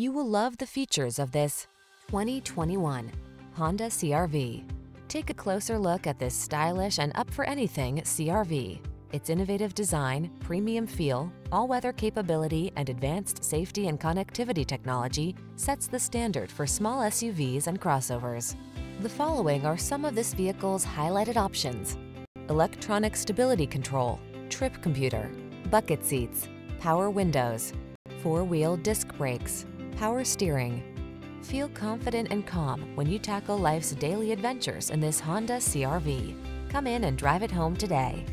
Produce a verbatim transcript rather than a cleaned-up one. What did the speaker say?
You will love the features of this twenty twenty-one Honda C R V. Take a closer look at this stylish and up-for-anything C R V. Its innovative design, premium feel, all-weather capability, and advanced safety and connectivity technology sets the standard for small S U Vs and crossovers. The following are some of this vehicle's highlighted options: electronic stability control, trip computer, bucket seats, power windows, four-wheel disc brakes, power steering. Feel confident and calm when you tackle life's daily adventures in this Honda C R V. Come in and drive it home today.